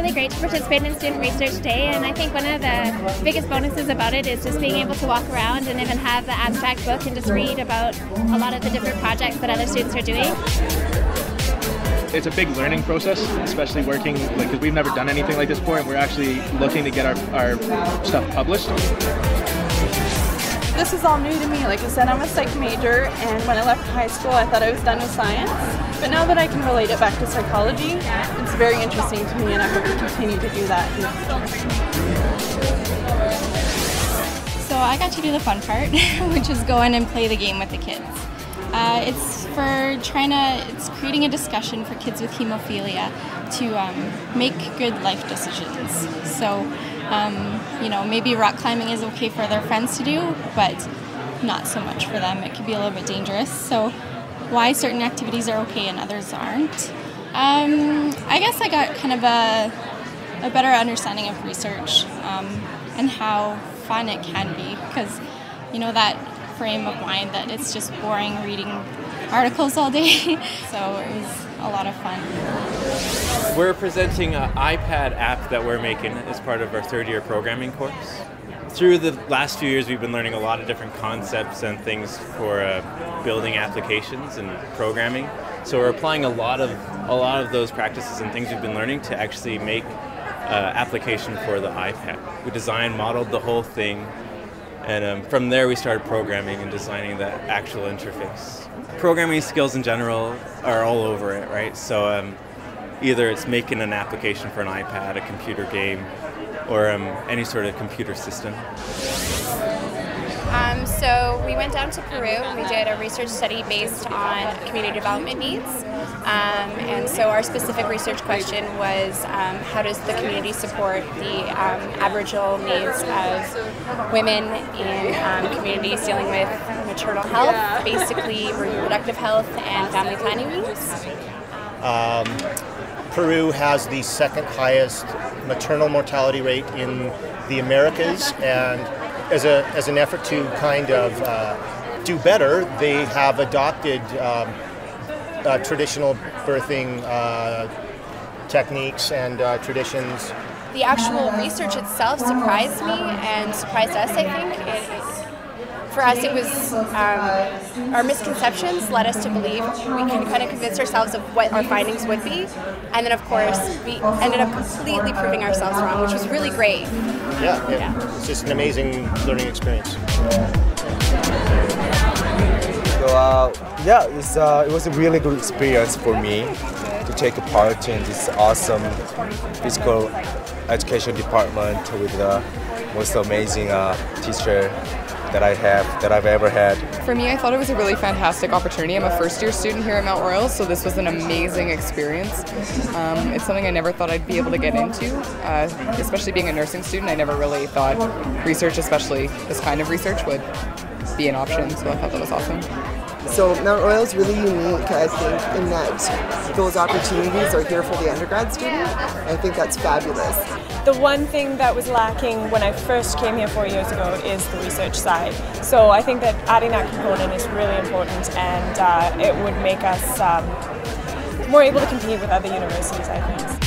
really great to participate in student research day, and I think one of the biggest bonuses about it is just being able to walk around and even have the abstract book and just read about a lot of the different projects that other students are doing. It's a big learning process, especially working, because we've never done anything like this before, and we're actually looking to get our stuff published. This is all new to me. Like I said, I'm a psych major, and when I left high school I thought I was done with science. But now that I can relate it back to psychology, it's very interesting to me, and I hope to continue to do that in the future. So I got to do the fun part, which is go in and play the game with the kids. It's creating a discussion for kids with hemophilia to make good life decisions. So maybe rock climbing is okay for their friends to do, but not so much for them. It could be a little bit dangerous. So why certain activities are okay and others aren't. I guess I got kind of a better understanding of research and how fun it can be, because that frame of mind that it's just boring reading articles all day. So it was a lot of fun. We're presenting an iPad app that we're making as part of our third-year programming course. Through the last few years we've been learning a lot of different concepts and things for building applications and programming. So we're applying a lot of those practices and things we've been learning to actually make application for the iPad. We designed, modeled the whole thing, and from there we started programming and designing the actual interface. Programming skills in general are all over it, right? So either it's making an application for an iPad, a computer game, or any sort of computer system. So we went down to Peru and we did a research study based on community development needs. And so our specific research question was how does the community support the Aboriginal needs of women in communities dealing with maternal health, basically reproductive health and family planning needs? Peru has the second highest maternal mortality rate in the Americas, and as an effort to kind of do better, they have adopted traditional birthing techniques and traditions. The actual research itself surprised me and surprised us, I think. For us, it was our misconceptions led us to believe we can kind of convince ourselves of what our findings would be. And then, of course, we ended up completely proving ourselves wrong, which was really great. Yeah. It's just an amazing learning experience. So, it was a really good experience for me to take part in this awesome physical education department with the most amazing teacher that I've ever had. For me, I thought it was a really fantastic opportunity. I'm a first-year student here at Mount Royal, so this was an amazing experience. It's something I never thought I'd be able to get into, especially being a nursing student. I never really thought research, especially this kind of research, would be an option, so I thought that was awesome. So Mount Royal is really unique, I think, in that those opportunities are here for the undergrad student. I think that's fabulous. The one thing that was lacking when I first came here 4 years ago is the research side. So I think that adding that component is really important, and it would make us more able to compete with other universities, I think.